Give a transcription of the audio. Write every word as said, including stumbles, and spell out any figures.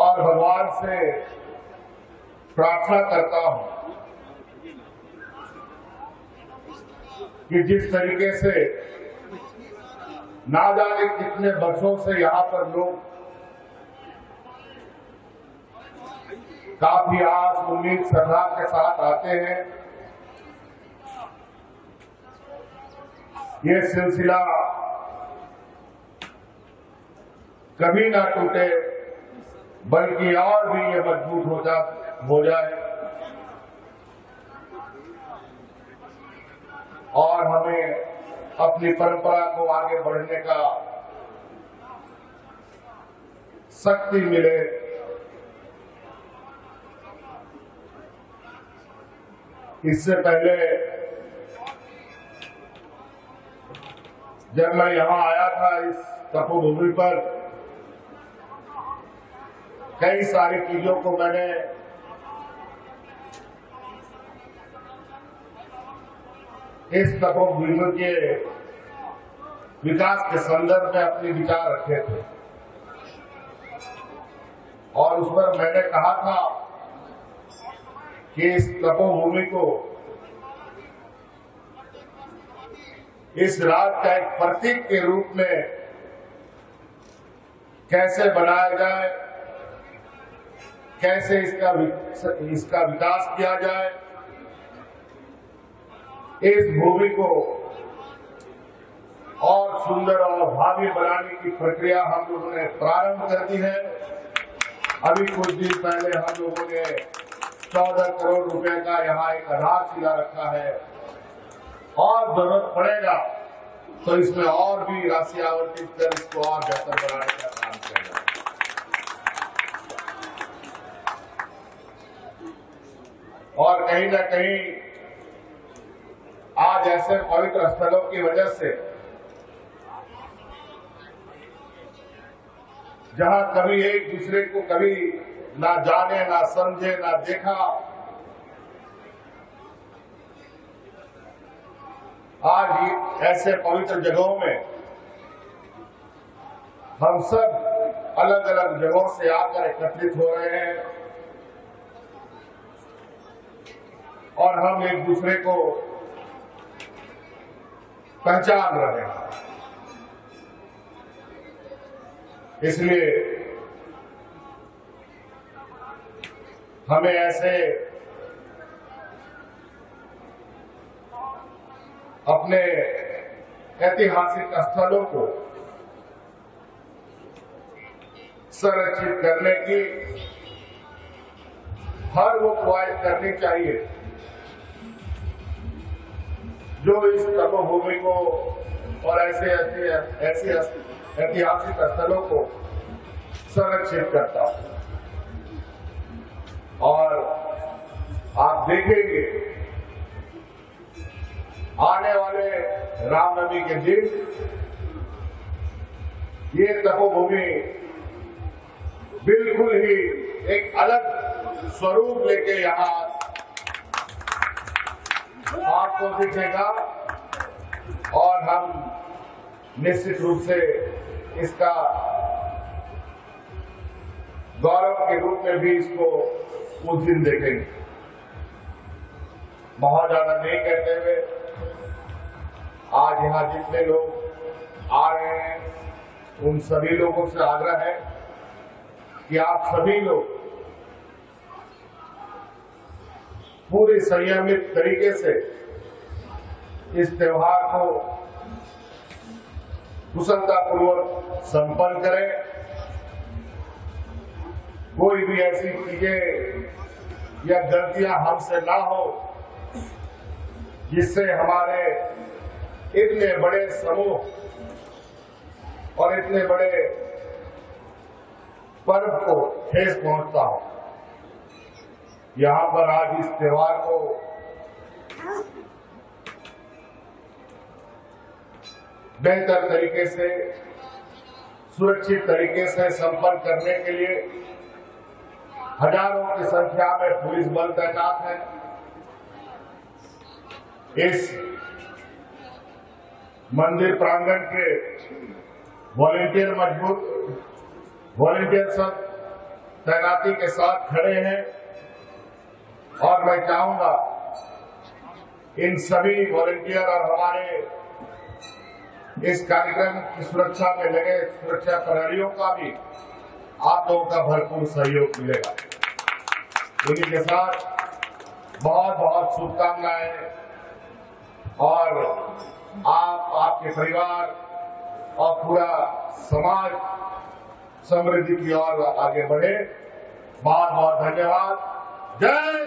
और भगवान से प्रार्थना करता हूं कि जिस तरीके से ना जाने कितने वर्षों से यहाँ पर लोग काफी आस उम्मीद श्रद्धा के साथ आते हैं, ये सिलसिला कभी ना टूटे बल्कि और भी ये मजबूत हो जा हो जाए और हमें अपनी परंपरा को आगे बढ़ने का शक्ति मिले। इससे पहले जब मैं यहां आया था इस तपोभूमि पर कई सारी चीजों को मैंने इस तपोभूमि के विकास के संदर्भ में अपने विचार रखे थे और उस पर मैंने कहा था कि इस तपोभूमि को इस राज का एक प्रतीक के रूप में कैसे बनाया जाए, कैसे इसका इसका विकास किया जाए, इस भूमि को और सुंदर और भावी बनाने की प्रक्रिया हम लोगों ने प्रारंभ कर दी है। अभी कुछ दिन पहले हम लोगों ने चौदह करोड़ रुपए का यहाँ एक आधारशिला रखा है और जरूरत पड़ेगा तो इसमें और भी राशि आवंटित कर इसको और बेहतर बनाने का काम करेगा। और कहीं ना कहीं आज ऐसे पवित्र स्थलों की वजह से जहां कभी एक दूसरे को कभी ना जाने ना समझे ना देखा, आज ऐसे पवित्र जगहों में हम सब अलग अलग जगहों से आकर एकत्रित हो रहे हैं और हम एक दूसरे को पहचान रहे हैं। इसलिए हमें ऐसे अपने ऐतिहासिक स्थलों को संरक्षित करने की हर वो कोशिश करनी चाहिए जो इस तपोभूमि को और ऐसे ऐसे ऐसे ऐतिहासिक स्थलों को संरक्षित करता हो। और आप देखेंगे आने वाले रामनवमी के दिन ये तपोभूमि बिल्कुल ही एक अलग स्वरूप लेके यहाँ आपको दिखेगा और हम निश्चित रूप से इसका गौरव के रूप में भी इसको उस दिन देखेंगे। बहुत ज्यादा नहीं कहते हुए आज यहाँ जितने लोग आ रहे हैं उन सभी लोगों से आग्रह है कि आप सभी लोग पूरे संयमित तरीके से इस त्योहार को कुशलतापूर्वक संपन्न करें। कोई भी ऐसी चीजें या गलतियां हमसे ना हो जिससे हमारे इतने बड़े समूह और इतने बड़े पर्व को ठेस पहुंचता हो। यहाँ पर आज इस त्योहार को बेहतर तरीके से सुरक्षित तरीके से संपन्न करने के लिए हजारों की संख्या में पुलिस बल तैनात है। इस मंदिर प्रांगण के वॉलंटियर मजबूत वॉलंटियर सब तैनाती के साथ खड़े हैं और मैं चाहूंगा इन सभी वॉलंटियर और हमारे इस कार्यक्रम की सुरक्षा में लगे सुरक्षा प्रहरियों का भी आप लोगों का भरपूर सहयोग मिलेगा। उन्हीं के साथ बहुत बहुत शुभकामनाएं और आप, आपके परिवार और पूरा समाज समृद्धि की ओर आगे बढ़े। बहुत बहुत धन्यवाद। जय